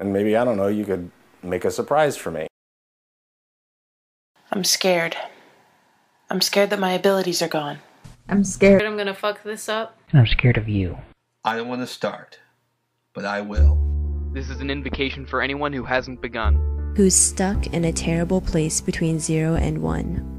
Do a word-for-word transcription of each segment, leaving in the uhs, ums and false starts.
And maybe, I don't know, you could make a surprise for me. I'm scared. I'm scared that my abilities are gone. I'm scared I'm gonna fuck this up. And I'm scared of you. I don't want to start, but I will. This is an invocation for anyone who hasn't begun. Who's stuck in a terrible place between zero and one.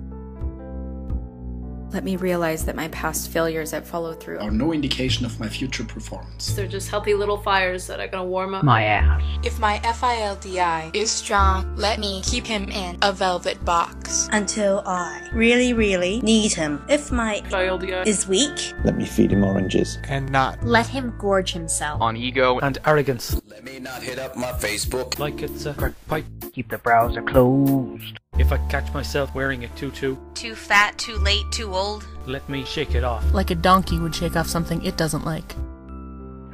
Let me realize that my past failures at follow-through are no indication of my future performance. They're just healthy little fires that are gonna warm up my ass. If my F I L D I is strong, let me keep him in a velvet box. Until I really, really need him. If my F I L D I is weak, let me feed him oranges. And not let him gorge himself on ego and arrogance. Let me not hit up my Facebook like it's a crack pipe. Keep the browser closed. If I catch myself wearing a tutu. Too fat, too late, too old. Let me shake it off. Like a donkey would shake off something it doesn't like.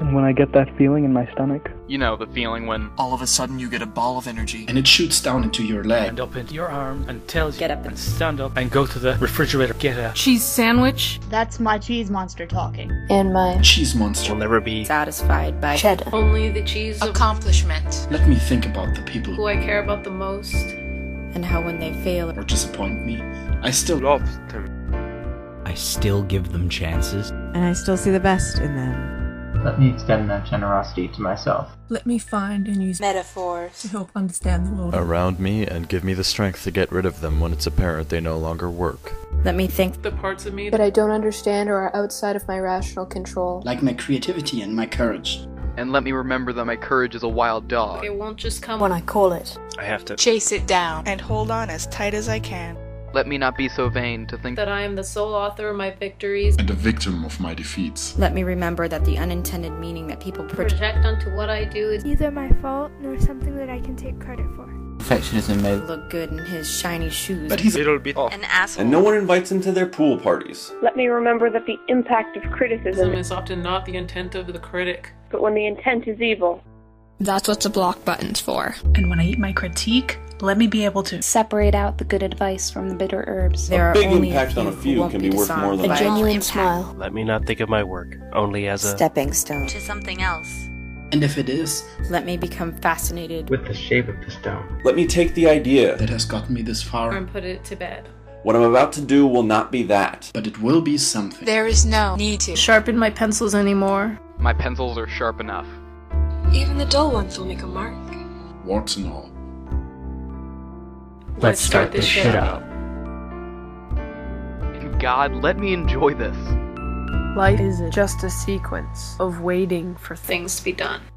And when I get that feeling in my stomach. You know, the feeling when all of a sudden you get a ball of energy. And it shoots down into your leg. And up into your arm. And tells you. Get up and stand up. And go to the refrigerator. Get a cheese sandwich. That's my cheese monster talking. And my cheese monster will never be satisfied by cheddar. Only the cheese accomplishment. Let me think about the people who I care about the most. And how when they fail or disappoint me, I still love them. I still give them chances. And I still see the best in them. Let me extend that generosity to myself. Let me find and use metaphors to help understand the world around me and give me the strength to get rid of them when it's apparent they no longer work. Let me think the parts of me that I don't understand or are outside of my rational control. Like my creativity and my courage. And let me remember that my courage is a wild dog. It won't just come when I call it. I have to chase it down and hold on as tight as I can. Let me not be so vain to think that I am the sole author of my victories and the victim of my defeats. Let me remember that the unintended meaning that people project onto what I do is neither my fault nor something that I can take credit for. Perfectionism may look good in his shiny shoes, but he's a little bit off. An asshole. And no one invites him to their pool parties. Let me remember that the impact of criticism is often not the intent of the critic, but when the intent is evil. That's what the block button's for. And when I eat my critique, let me be able to separate out the good advice from the bitter herbs. There a big are only impact a on a few can be worth more than a genuine smile. Let me not think of my work only as a stepping stone to something else. And if it is, let me become fascinated with the shape of the stone. Let me take the idea that has gotten me this far and put it to bed. What I'm about to do will not be that, but it will be something. There is no need to sharpen my pencils anymore. My pencils are sharp enough. Even the dull ones will make a mark. Warts and all. Let's, Let's start, start this shit up. And God, let me enjoy this. Life is just a sequence of waiting for things to be done.